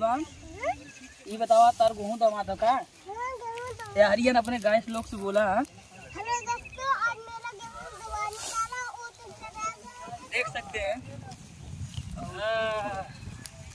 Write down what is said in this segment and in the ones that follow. बात ये बतावा तार गेहूँ दमा दो का हरियन अपने गाय लोग से बोला देख सकते हैं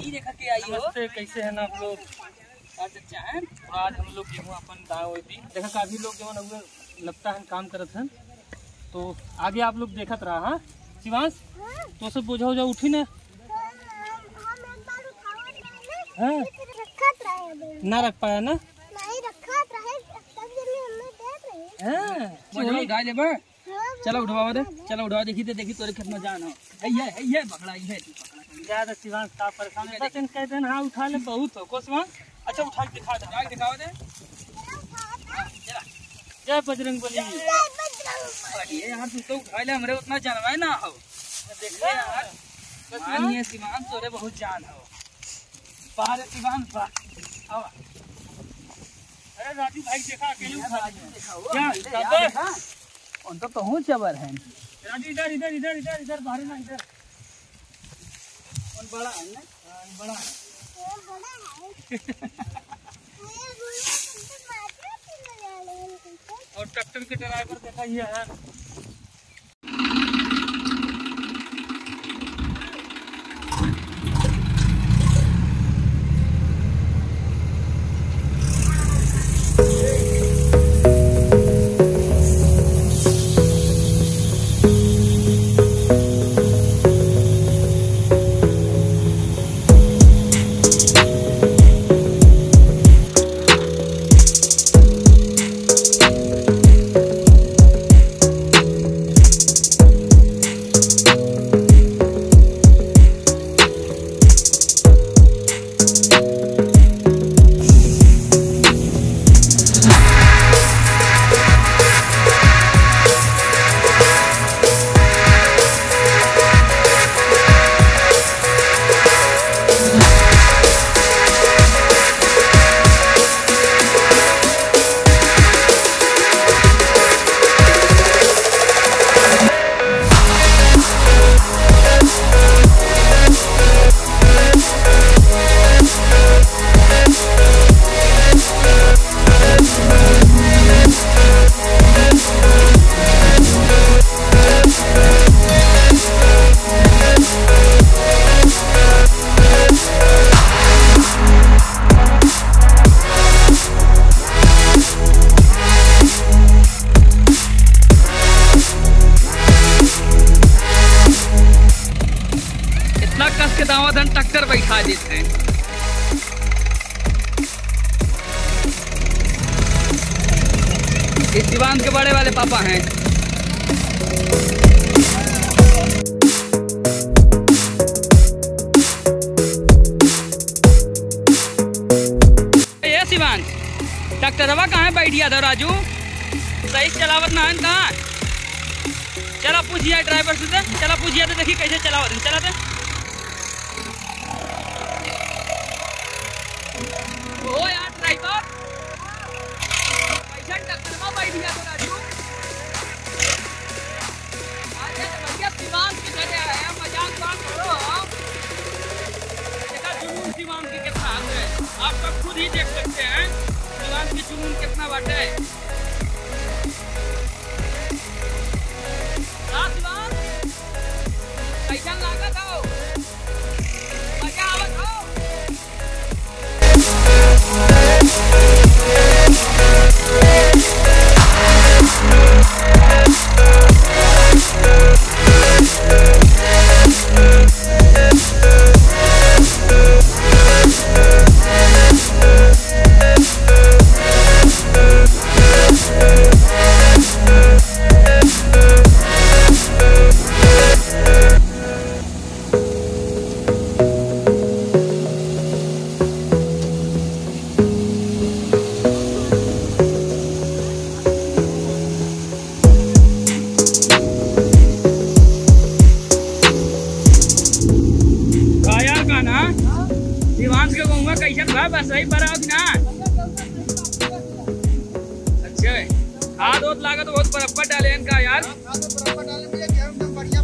ये देखा के आई हो कैसे है ना आप लोग आज अच्छा है। आज हम लोग गेहूँ अपन दाव हुई देखा काफी लोग जो है लगता है काम करते हैं तो आगे आप लोग देखत रहा है शिवांश तो सब बोझा उजा उठी ना हाँ? ना रख पाया ना नहीं रखा रहे हाँ? चलो उठवा दे चलो उठवा देखी दे देखी तोरे खेत में जाना ये पकड़ा ये ज्यादा शिवांश का परेशान है लेकिन कह देना हाँ उठा ले बहुत हो को शिवांश अच्छा उठा के दिखा दे जाके दिखाओ दे जय बजरंग बली बढ़िया यार तू तो उठा ले हमरे उतना जानवा है ना हो देख ले यार मानिए शिवांश तोरे बहुत जान हो बाहर शिवांश बा आओ अरे राजू भाई देखा अकेले उठा क्या दादा उन तो कहूँ जबर है इधर इधर इधर इधर इधर बाहर ना इधर उन बड़ा है ना बड़ा है और ट्रैक्टर के ड्राइवर देखा ये है टक्कर बैठा देते हैं इस शिवांश के बड़े वाले पापा हैं ये शिवांश डॉक्टरवा कहाँ बैठ गया था राजू सही चलावत ना है कहाँ चला पूछिए ड्राइवर से चला पूछिए तो देखिए कैसे चलावत है चला था ओ यार ड्राइवर पैसा टक्कर में बैठ गया तो राजू आज भैया शिवांश की जगह है मजाक बात करो आप देखा जुनून शिवांश की कितना हाथ है आप सब खुद ही देख सकते हैं शिवांश की जुनून कितना बात है पैसा लागत हो मजा आवत हो बस सही पर ना अच्छा खाद ओत लागत बहुत बराबर डाले इनका यार बढ़िया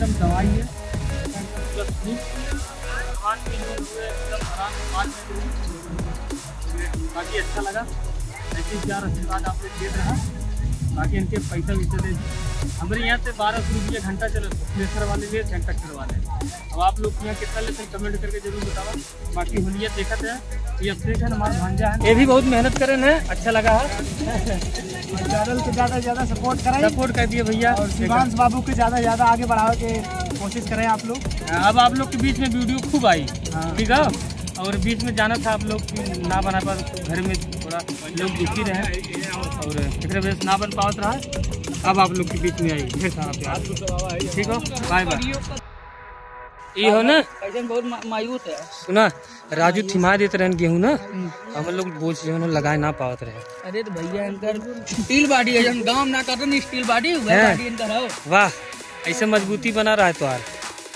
एकदम दवाई है, बाकी अच्छा लगा। ऐसे 4 आशीर्वाद आपने दे रहा, बाकी इनके पैसा भी दे दीजिए। हमारे यहाँ से 12 रुपये घंटा चले, प्रेशर वाले लिए सेंटर वाले। अब आप लोग यहाँ कितना लेते हैं कमेंट करके जरूर बताओ। बाकी होलिया देखा है, ये अपने है हमारा भांजा है, ये भी बहुत मेहनत करे हैं, अच्छा लगा है। चैनल को ज़्यादा से ज़्यादा सपोर्ट कर दिए भैया, और शिवांश बाबू को ज़्यादा से ज़्यादा आगे बढ़ाओ की कोशिश करें आप लोग। अब आप लोग के बीच में वीडियो खूब आई, ठीक है, और बीच में जाना था आप लोग की ना बना पा, घर में थोड़ा लोग दुखी रहे और फिर बेस ना बन पावत रहा। अब आप लोग के बीच में आई, ढेर सारा प्यार, ठीक हो, बाय बाय। ये हो ना बहुत मायूस है, सुना राजू थिमा देते रहे गेहूँ ना, हम लोग बोझ जो है लगाए ना पावत रहे। अरे तो भैया स्टील बाड़ी है, गाँव ना कहते स्टील बाड़ी, वाह ऐसे मजबूती बना रहा है तो यार,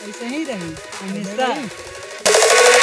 ऐसे ही